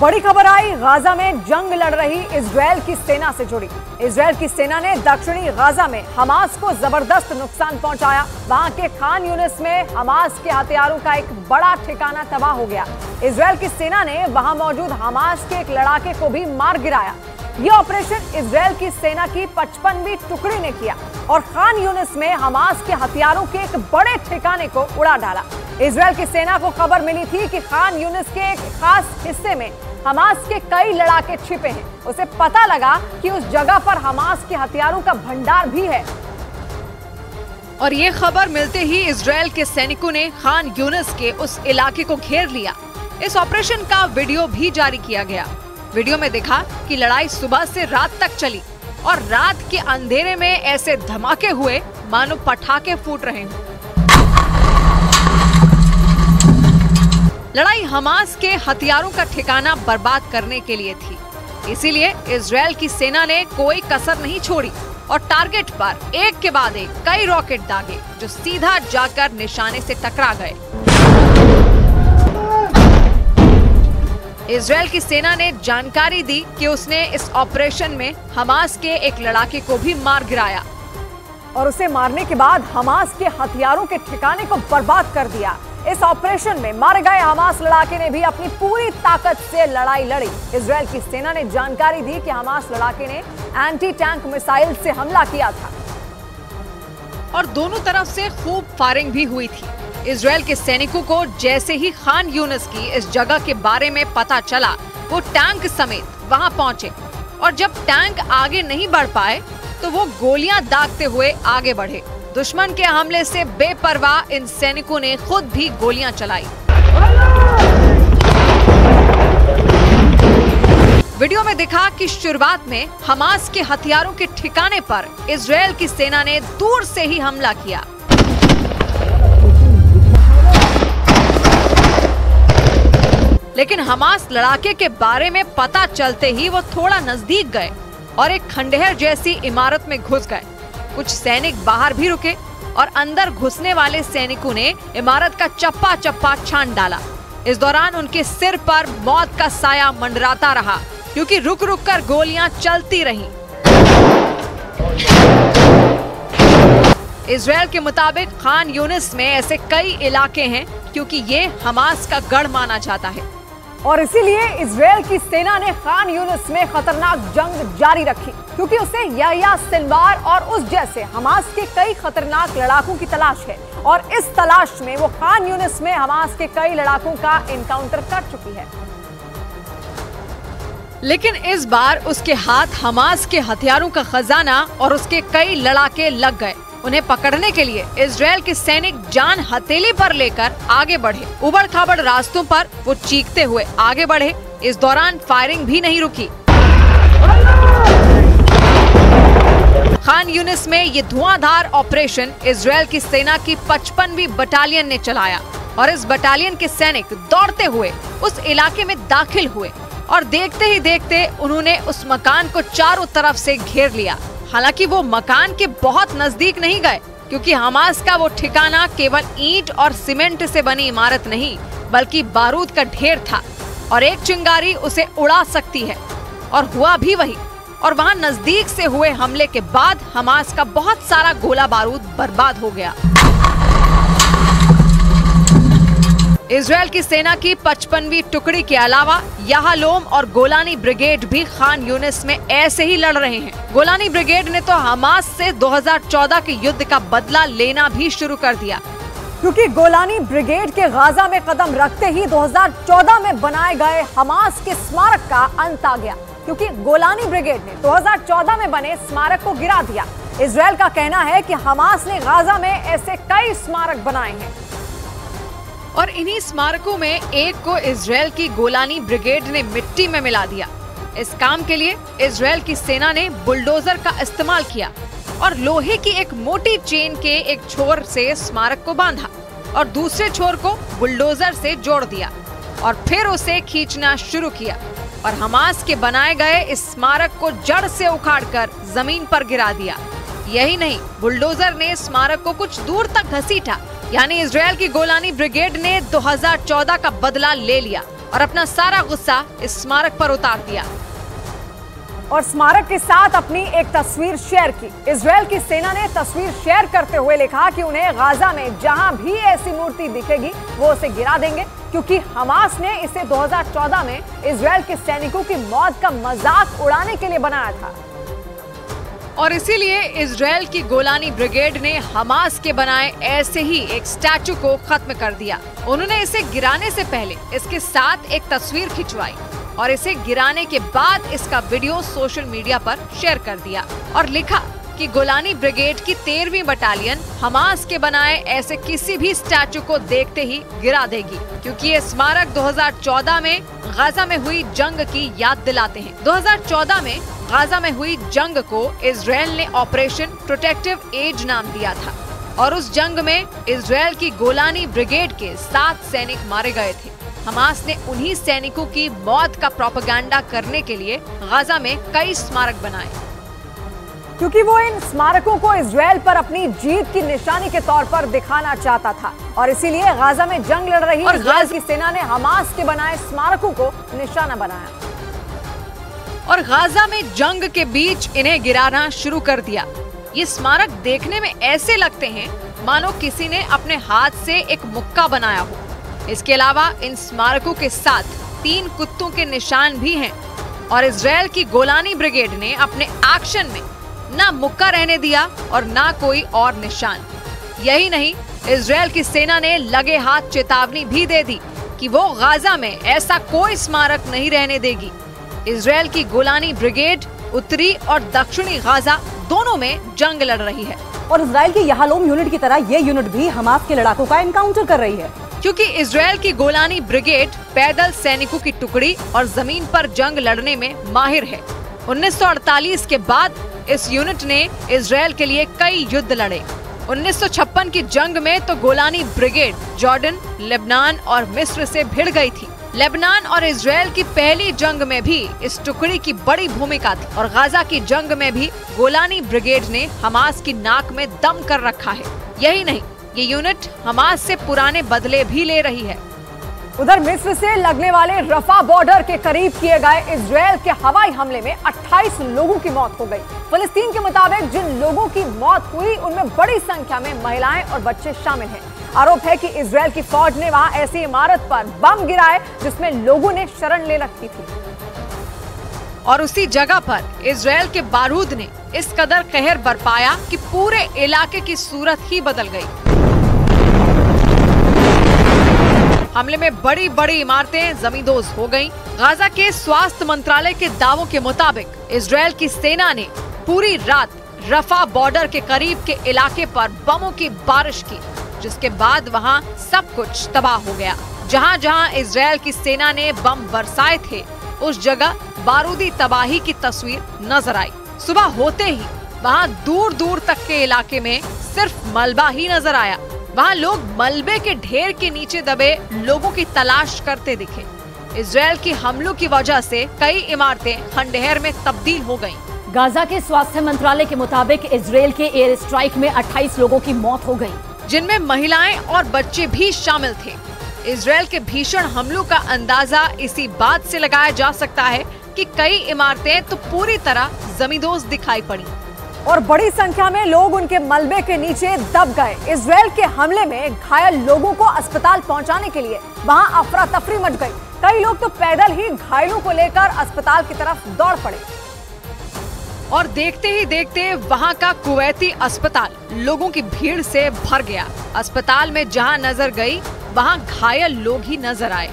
बड़ी खबर आई गाजा में जंग लड़ रही इजरायल की सेना से जुड़ी। इजरायल की सेना ने दक्षिणी गाजा में हमास को जबरदस्त नुकसान पहुंचाया। वहां के खान यूनिस में हमास के हथियारों का एक बड़ा ठिकाना तबाह हो गया। इजरायल की सेना ने वहां मौजूद हमास के एक लड़ाके को भी मार गिराया। ये ऑपरेशन इजरायल की सेना की 55वीं टुकड़ी ने किया और खान यूनिस में हमास के हथियारों के एक बड़े ठिकाने को उड़ा डाला। इजरायल की सेना को खबर मिली थी कि खान यूनिस के एक खास हिस्से में हमास के कई लड़ाके छिपे हैं। उसे पता लगा कि उस जगह पर हमास के हथियारों का भंडार भी है और ये खबर मिलते ही इजरायल के सैनिकों ने खान यूनिस के उस इलाके को घेर लिया। इस ऑपरेशन का वीडियो भी जारी किया गया। वीडियो में दिखा कि लड़ाई सुबह से रात तक चली और रात के अंधेरे में ऐसे धमाके हुए मानो पटाखे फूट रहे हों। लड़ाई हमास के हथियारों का ठिकाना बर्बाद करने के लिए थी, इसीलिए इजरायल की सेना ने कोई कसर नहीं छोड़ी और टारगेट पर एक के बाद एक कई रॉकेट दागे जो सीधा जाकर निशाने से टकरा गए। इजरायल की सेना ने जानकारी दी कि उसने इस ऑपरेशन में हमास के एक लड़ाके को भी मार गिराया और उसे मारने के बाद हमास के हथियारों के ठिकाने को बर्बाद कर दिया। इस ऑपरेशन में मारे गए हमास लड़ाके ने भी अपनी पूरी ताकत से लड़ाई लड़ी। इजरायल की सेना ने जानकारी दी कि हमास लड़ाके ने एंटी टैंक मिसाइल से हमला किया था और दोनों तरफ से खूब फायरिंग भी हुई थी। इजरायल के सैनिकों को जैसे ही खान यूनिस की इस जगह के बारे में पता चला, वो टैंक समेत वहां पहुंचे और जब टैंक आगे नहीं बढ़ पाए तो वो गोलियां दागते हुए आगे बढ़े। दुश्मन के हमले से बेपरवाह इन सैनिकों ने खुद भी गोलियां चलाई। वीडियो में दिखा कि शुरुआत में हमास के हथियारों के ठिकाने पर इजरायल की सेना ने दूर से ही हमला किया लेकिन हमास लड़ाके के बारे में पता चलते ही वो थोड़ा नजदीक गए और एक खंडहर जैसी इमारत में घुस गए। कुछ सैनिक बाहर भी रुके और अंदर घुसने वाले सैनिकों ने इमारत का चप्पा चप्पा छान डाला। इस दौरान उनके सिर पर मौत का साया मंडराता रहा क्योंकि रुक रुक कर गोलियां चलती रहीं। इजरायल के मुताबिक खान यूनिस में ऐसे कई इलाके हैं क्योंकि ये हमास का गढ़ माना जाता है और इसीलिए इजरायल की सेना ने खान यूनिस में खतरनाक जंग जारी रखी क्योंकि उसे याह्या सिनवार और उस जैसे हमास के कई खतरनाक लड़ाकों की तलाश है और इस तलाश में वो खान यूनिस में हमास के कई लड़ाकों का एनकाउंटर कर चुकी है। लेकिन इस बार उसके हाथ हमास के हथियारों का खजाना और उसके कई लड़ाके लग गए। उन्हें पकड़ने के लिए इजरायल के सैनिक जान हथेली पर लेकर आगे बढ़े। उबड़ खाबड़ रास्तों पर वो चीखते हुए आगे बढ़े। इस दौरान फायरिंग भी नहीं रुकी। खान यूनिस में ये धुआंधार ऑपरेशन इजरायल की सेना की 55वीं बटालियन ने चलाया और इस बटालियन के सैनिक दौड़ते हुए उस इलाके में दाखिल हुए और देखते ही देखते उन्होंने उस मकान को चारों तरफ से घेर लिया। हालांकि वो मकान के बहुत नजदीक नहीं गए क्योंकि हमास का वो ठिकाना केवल ईंट और सीमेंट से बनी इमारत नहीं बल्कि बारूद का ढेर था और एक चिंगारी उसे उड़ा सकती है और हुआ भी वही। और वहां नजदीक से हुए हमले के बाद हमास का बहुत सारा गोला बारूद बर्बाद हो गया। इजरायल की सेना की 55वीं टुकड़ी के अलावा याहालोम और गोलानी ब्रिगेड भी खान यूनिस में ऐसे ही लड़ रहे हैं। गोलानी ब्रिगेड ने तो हमास से 2014 के युद्ध का बदला लेना भी शुरू कर दिया क्योंकि गोलानी ब्रिगेड के गाजा में कदम रखते ही 2014 में बनाए गए हमास के स्मारक का अंत आ गया क्योंकि गोलानी ब्रिगेड ने 2014 में बने स्मारक को गिरा दिया। इजरायल का कहना है कि हमास ने गाजा में ऐसे कई स्मारक बनाए हैं और इन्हीं स्मारकों में एक को इजरायल की गोलानी ब्रिगेड ने मिट्टी में मिला दिया। इस काम के लिए इजरायल की सेना ने बुलडोजर का इस्तेमाल किया और लोहे की एक मोटी चेन के एक छोर से स्मारक को बांधा और दूसरे छोर को बुलडोजर से जोड़ दिया और फिर उसे खींचना शुरू किया और हमास के बनाए गए इस स्मारक को जड़ से उखाड़कर जमीन पर गिरा दिया। यही नहीं, बुलडोजर ने स्मारक को कुछ दूर तक घसीटा। यानी इजरायल की गोलानी ब्रिगेड ने 2014 का बदला ले लिया और अपना सारा गुस्सा इस स्मारक पर उतार दिया और स्मारक के साथ अपनी एक तस्वीर शेयर की। इजरायल की सेना ने तस्वीर शेयर करते हुए लिखा कि उन्हें गाजा में जहां भी ऐसी मूर्ति दिखेगी वो उसे गिरा देंगे, क्योंकि हमास ने इसे 2014 में इजरायल के सैनिकों की मौत का मजाक उड़ाने के लिए बनाया था और इसीलिए इजरायल की गोलानी ब्रिगेड ने हमास के बनाए ऐसे ही एक स्टैचू को खत्म कर दिया। उन्होंने इसे गिराने से पहले इसके साथ एक तस्वीर खिंचवाई और इसे गिराने के बाद इसका वीडियो सोशल मीडिया पर शेयर कर दिया और लिखा कि गोलानी ब्रिगेड की 13वीं बटालियन हमास के बनाए ऐसे किसी भी स्टैचू को देखते ही गिरा देगी, क्योंकि ये स्मारक 2014 में गाजा में हुई जंग की याद दिलाते हैं। 2014 में गाजा में हुई जंग को इजरायल ने ऑपरेशन प्रोटेक्टिव एज नाम दिया था और उस जंग में इजरायल की गोलानी ब्रिगेड के 7 सैनिक मारे गए थे। हमास ने उन्हीं सैनिकों की मौत का प्रोपेगेंडा करने के लिए गाजा में कई स्मारक बनाए, क्योंकि वो इन स्मारकों को इजरायल पर अपनी जीत की निशानी के तौर पर दिखाना चाहता था और इसीलिए गाजा में जंग लड़ रही और इजरायल की सेना ने हमास के बनाए स्मारकों को निशाना बनाया और गाजा में जंग के बीच इन्हें गिराना शुरू कर दिया। ये स्मारक देखने में ऐसे लगते हैं मानो किसी ने अपने हाथ से एक मुक्का बनाया हो। इसके अलावा इन स्मारकों के साथ 3 कुत्तों के निशान भी हैं और इजरायल की गोलानी ब्रिगेड ने अपने एक्शन में ना मुक्का रहने दिया और ना कोई और निशान। यही नहीं, इजरायल की सेना ने लगे हाथ चेतावनी भी दे दी कि वो गाजा में ऐसा कोई स्मारक नहीं रहने देगी। इजरायल की गोलानी ब्रिगेड उत्तरी और दक्षिणी गाजा दोनों में जंग लड़ रही है और इजरायल की यहालोम यूनिट की तरह ये यूनिट भी हमास के लड़ाकों का एनकाउंटर कर रही है, क्योंकि इजरायल की गोलानी ब्रिगेड पैदल सैनिकों की टुकड़ी और जमीन पर जंग लड़ने में माहिर है। 1948 के बाद इस यूनिट ने इजरायल के लिए कई युद्ध लड़े। 1956 की जंग में तो गोलानी ब्रिगेड जॉर्डन, लेबनान और मिस्र से भिड़ गई थी। लेबनान और इजरायल की पहली जंग में भी इस टुकड़ी की बड़ी भूमिका थी और गाजा की जंग में भी गोलानी ब्रिगेड ने हमास की नाक में दम कर रखा है। यही नहीं, ये यूनिट हमास से पुराने बदले भी ले रही है। उधर मिस्र से लगने वाले रफा बॉर्डर के करीब किए गए इजरायल के हवाई हमले में 28 लोगों की मौत हो गई। फिलिस्तीन के मुताबिक जिन लोगों की मौत हुई उनमें बड़ी संख्या में महिलाएं और बच्चे शामिल हैं। आरोप है कि इजरायल की फौज ने वहां ऐसी इमारत पर बम गिराए जिसमें लोगों ने शरण ले रखी थी और उसी जगह पर इजरायल के बारूद ने इस कदर कहर बरपाया कि पूरे इलाके की सूरत ही बदल गई। हमले में बड़ी बड़ी इमारतें जमींदोज हो गईं। गाजा के स्वास्थ्य मंत्रालय के दावों के मुताबिक इजरायल की सेना ने पूरी रात रफा बॉर्डर के करीब के इलाके पर बमों की बारिश की, जिसके बाद वहां सब कुछ तबाह हो गया। जहां जहां इजरायल की सेना ने बम बरसाए थे उस जगह बारूदी तबाही की तस्वीर नजर आई। सुबह होते ही वहां दूर दूर तक के इलाके में सिर्फ मलबा ही नजर आया। वहाँ लोग मलबे के ढेर के नीचे दबे लोगों की तलाश करते दिखे। इजरायल की हमलों की वजह से कई इमारतें खंडहर में तब्दील हो गईं। गाजा के स्वास्थ्य मंत्रालय के मुताबिक इजरायल के एयर स्ट्राइक में 28 लोगों की मौत हो गई, जिनमें महिलाएं और बच्चे भी शामिल थे। इजरायल के भीषण हमलों का अंदाजा इसी बात से लगाया जा सकता है कि कई इमारतें तो पूरी तरह जमींदोज दिखाई पड़ी और बड़ी संख्या में लोग उनके मलबे के नीचे दब गए। इजरायल के हमले में घायल लोगों को अस्पताल पहुंचाने के लिए वहां अफरा तफरी मच गई। कई लोग तो पैदल ही घायलों को लेकर अस्पताल की तरफ दौड़ पड़े और देखते ही देखते वहां का कुवैती अस्पताल लोगों की भीड़ से भर गया। अस्पताल में जहां नजर गई वहां घायल लोग ही नजर आए।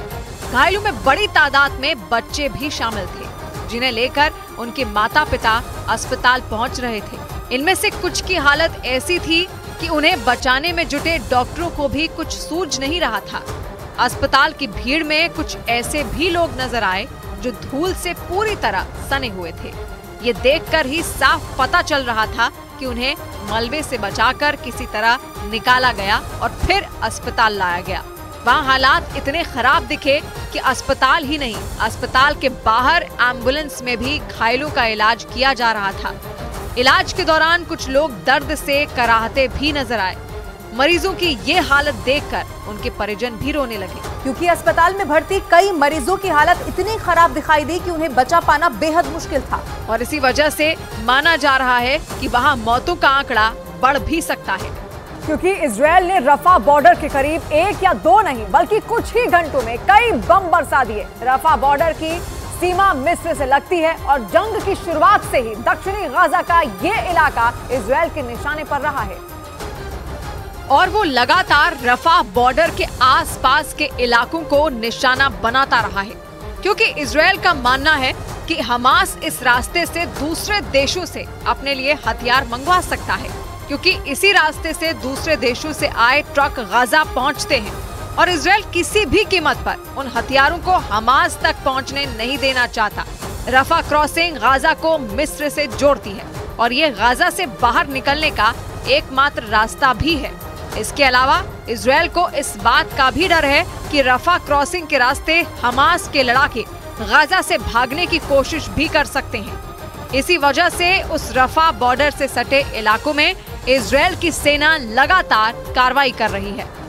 घायलों में बड़ी तादाद में बच्चे भी शामिल थे, जिन्हें लेकर उनके माता पिता अस्पताल पहुंच रहे थे। इनमें से कुछ की हालत ऐसी थी कि उन्हें बचाने में जुटे डॉक्टरों को भी कुछ सूझ नहीं रहा था। अस्पताल की भीड़ में कुछ ऐसे भी लोग नजर आए जो धूल से पूरी तरह सने हुए थे। ये देखकर ही साफ पता चल रहा था कि उन्हें मलबे से बचाकर किसी तरह निकाला गया और फिर अस्पताल लाया गया। वहाँ हालात इतने खराब दिखे कि अस्पताल ही नहीं, अस्पताल के बाहर एम्बुलेंस में भी घायलों का इलाज किया जा रहा था। इलाज के दौरान कुछ लोग दर्द से कराहते भी नजर आए। मरीजों की ये हालत देखकर उनके परिजन भी रोने लगे, क्योंकि अस्पताल में भर्ती कई मरीजों की हालत इतनी खराब दिखाई दी कि उन्हें बचा पाना बेहद मुश्किल था। और इसी वजह से माना जा रहा है कि वहां मौतों का आंकड़ा बढ़ भी सकता है, क्योंकि इजरायल ने रफा बॉर्डर के करीब एक या दो नहीं बल्कि कुछ ही घंटों में कई बम बरसा दिए। रफा बॉर्डर की सीमा मिस्र से लगती है और जंग की शुरुआत से ही दक्षिणी गाजा का ये इलाका इजरायल के निशाने पर रहा है और वो लगातार रफा बॉर्डर के आसपास के इलाकों को निशाना बनाता रहा है, क्योंकि इजरायल का मानना है कि हमास इस रास्ते से दूसरे देशों से अपने लिए हथियार मंगवा सकता है, क्योंकि इसी रास्ते से दूसरे देशों से आए ट्रक गाजा पहुंचते हैं और इजरायल किसी भी कीमत पर उन हथियारों को हमास तक पहुंचने नहीं देना चाहता। रफा क्रॉसिंग गाजा को मिस्र से जोड़ती है और ये गाजा से बाहर निकलने का एकमात्र रास्ता भी है। इसके अलावा इजरायल को इस बात का भी डर है कि रफा क्रॉसिंग के रास्ते हमास के लड़ाके गाजा से भागने की कोशिश भी कर सकते हैं। इसी वजह से उस रफा बॉर्डर से सटे इलाकों में इजरायल की सेना लगातार कार्रवाई कर रही है।